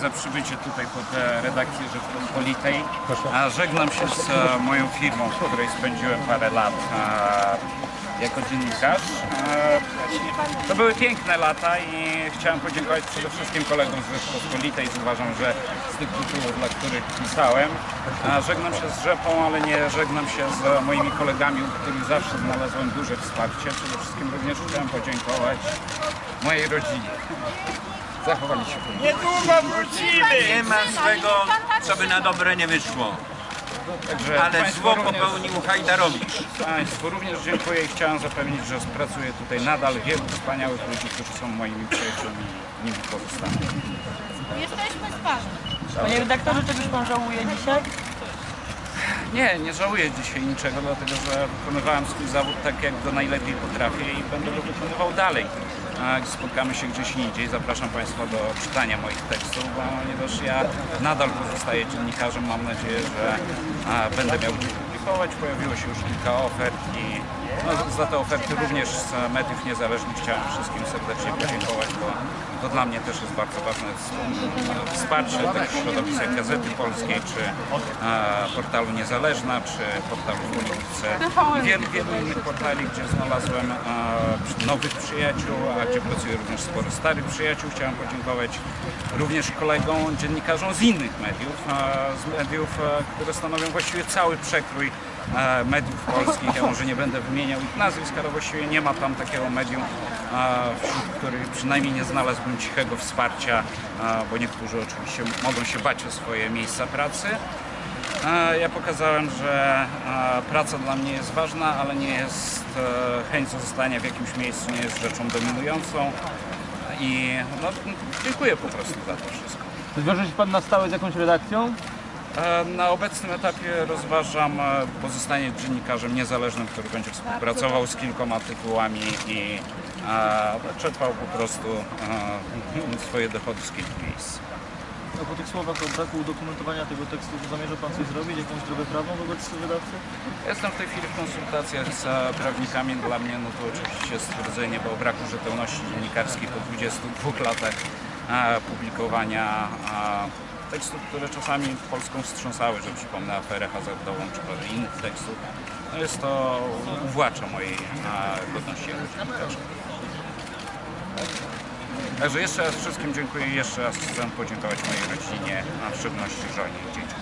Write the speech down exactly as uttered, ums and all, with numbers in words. Za przybycie tutaj pod redakcję Rzeczpospolitej. A żegnam się z moją firmą, w której spędziłem parę lat a, jako dziennikarz. A, to były piękne lata i chciałem podziękować przede wszystkim kolegom z Rzeczpospolitej. Uważam, że z tych tytułów, dla których pisałem. A, żegnam się z Rzepą, ale nie żegnam się z moimi kolegami, u których zawsze znalazłem duże wsparcie. Przede wszystkim również chciałem podziękować mojej rodzinie. Zachowali się. Niedługo wrócimy! Nie ma swego, co by na dobre nie wyszło. Także ale zło popełnił Hajdarowicz. Państwu również dziękuję i chciałem zapewnić, że pracuję tutaj nadal wielu wspaniałych ludzi, którzy są moimi przyjaciółmi i nimi korzystamy. Jesteśmy z panem. Panie redaktorze, czegoś pan żałuje dzisiaj? Nie, nie żałuję dzisiaj niczego, dlatego że wykonywałem swój zawód tak, jak go najlepiej potrafię i będę go wykonywał dalej. Spotkamy się gdzieś indziej. Zapraszam Państwa do czytania moich tekstów, ponieważ ja nadal pozostaję dziennikarzem. Mam nadzieję, że będę miał gdzie publikować. Pojawiło się już kilka ofert i no, za te oferty również z mediów niezależnych chciałem wszystkim serdecznie podziękować, bo to dla mnie też jest bardzo ważne wsparcie tak w środowisku Gazety Polskiej, czy portalu Niezależna, czy portalu Polityce. Wielu, wielu innych portali, gdzie znalazłem nowych przyjaciół, a gdzie pracuje również sporo starych przyjaciół. Chciałem podziękować również kolegom, dziennikarzom z innych mediów, z mediów, które stanowią właściwie cały przekrój mediów polskich. Ja może nie będę wymieniał ich nazwisk, ale właściwie nie ma tam takiego medium, wśród których przynajmniej nie znalazłbym cichego wsparcia, bo niektórzy oczywiście mogą się bać o swoje miejsca pracy. Ja pokazałem, że praca dla mnie jest ważna, ale nie jest chęć zostania w jakimś miejscu, nie jest rzeczą dominującą i no, dziękuję po prostu za to wszystko. Zwiąże się Pan na stałe z jakąś redakcją? Na obecnym etapie rozważam pozostanie dziennikarzem niezależnym, który będzie współpracował z kilkoma tytułami i czerpał po prostu swoje dochody z kilku miejsc. A po tych słowach o braku udokumentowania tego tekstu, czy zamierza Pan coś zrobić, jakąś drogę prawną wobec wydawcy? Jestem w tej chwili w konsultacjach z prawnikami. Dla mnie no to oczywiście stwierdzenie o braku rzetelności dziennikarskiej po dwudziestu dwóch latach publikowania tekstów, które czasami Polską wstrząsały, że przypomnę aferę hazardową czy parę innych tekstów. No jest to uwłacza mojej godności jako dziennikarza. Także jeszcze raz wszystkim dziękuję i jeszcze raz chcę podziękować mojej rodzinie, a w szczególności żonie i dzieciom.